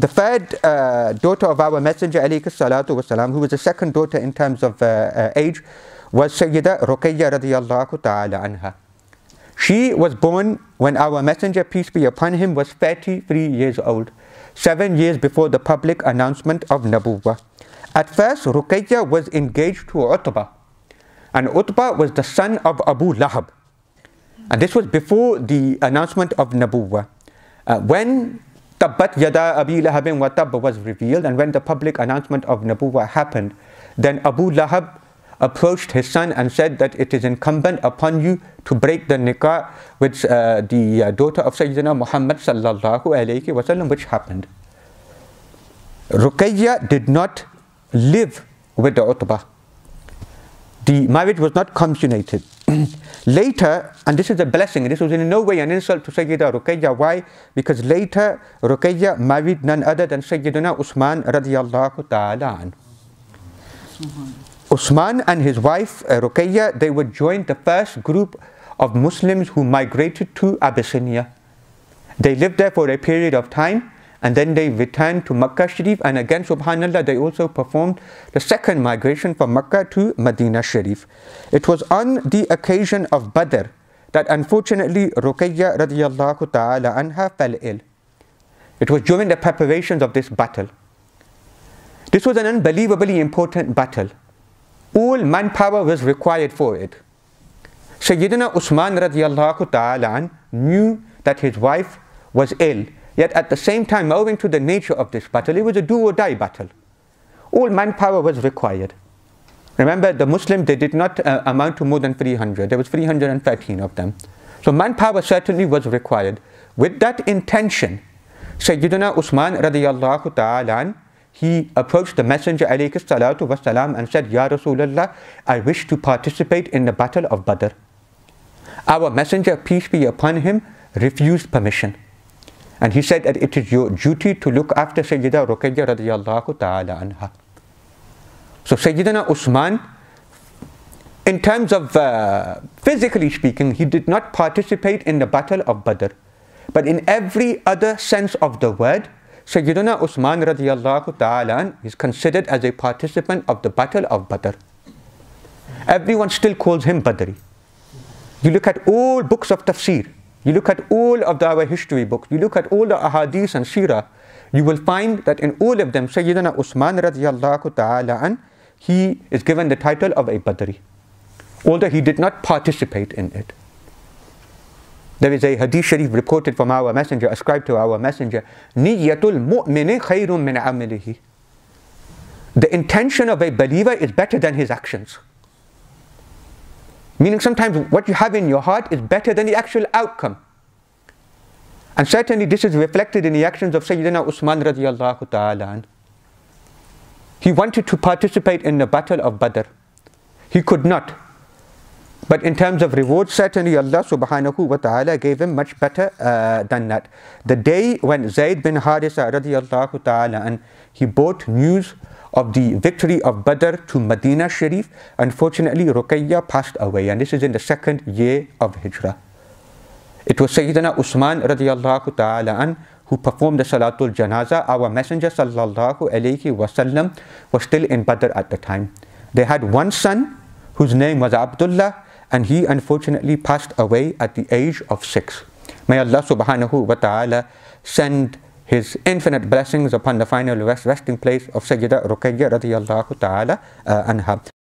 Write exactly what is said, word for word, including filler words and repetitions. The third uh, daughter of our Messenger alayhi salatu wasalam, who was the second daughter in terms of uh, uh, age, was Sayyidah Ruqayyah radiyallahu ta'ala anha. She was born when our Messenger, peace be upon him, was thirty-three years old, seven years before the public announcement of Nabuwwah. At first, Ruqayyah was engaged to Utbah, and Utbah was the son of Abu Lahab. And this was before the announcement of Nabuwwah. Uh, when Tabbat Yada Abi Lahabin Watab was revealed, and when the public announcement of Nabuwwah happened, then Abu Lahab approached his son and said that it is incumbent upon you to break the nikah with uh, the uh, daughter of Sayyidina Muhammad sallallahu alayhi wasallam, which happened. Ruqayyah did not live with the Utbah. The marriage was not consummated. Later, and this is a blessing, this was in no way an insult to Sayyidah Ruqayyah. Why? Because later Ruqayyah married none other than Sayyidina Usman radiyallahu ta'ala anhu. Usman and his wife uh, Ruqayyah, they were joined the first group of Muslims who migrated to Abyssinia. They lived there for a period of time, and then they returned to Makkah Sharif, and again, subhanallah, they also performed the second migration from Makkah to Medina Sharif. It was on the occasion of Badr that unfortunately Ruqayyah radiyallahu ta'ala anha fell ill. It was during the preparations of this battle. This was an unbelievably important battle. All manpower was required for it. Sayyidina Usman radiyallahu ta'ala knew that his wife was ill, yet at the same time, owing to the nature of this battle, it was a do or die battle. All manpower was required. Remember, the Muslims, they did not uh, amount to more than three hundred. There was three hundred thirteen of them. So manpower certainly was required. With that intention, Sayyidina Usman radiyallahu ta'ala, he approached the Messenger alayhi salatu wasalam and said, Ya Rasulullah, I wish to participate in the Battle of Badr. Our Messenger, peace be upon him, refused permission. And he said that it is your duty to look after Sayyidah Ruqayyah radiyallahu ta'ala anha. So Sayyidina Usman, in terms of uh, physically speaking, he did not participate in the Battle of Badr. But in every other sense of the word, Sayyidina Usman radiyallahu ta'ala is considered as a participant of the Battle of Badr. Everyone still calls him Badri. You look at all books of tafsir, you look at all of our history books, you look at all the ahadith and seerah, you will find that in all of them, Sayyidina Usman radiyallahu ta'ala, he is given the title of a Badri, although he did not participate in it. There is a hadith sharif reported from our Messenger, ascribed to our Messenger, Niyatul Mu'mini khairun min amilihi. The intention of a believer is better than his actions. Meaning sometimes what you have in your heart is better than the actual outcome. And certainly this is reflected in the actions of Sayyidina Usman radiyallahu ta'ala. He wanted to participate in the Battle of Badr. He could not. But in terms of reward, certainly Allah subhanahu wa ta'ala gave him much better uh, than that. The day when Zayd bin Harithah radiyallahu ta'ala, and he brought news of the victory of Badr to Medina Sharif, unfortunately Ruqayyah passed away, and this is in the second year of Hijrah. It was Sayyidina Usman radiyallahu ta'ala who performed the Salatul Janaza. Our Messenger sallallahu alayhi wasallam was still in Badr at the time. They had one son whose name was Abdullah, and he unfortunately passed away at the age of six. May Allah subhanahu wa ta'ala send His infinite blessings upon the final rest, resting place of Sayyidah Ruqayyah radiyallahu ta'ala uh, anha.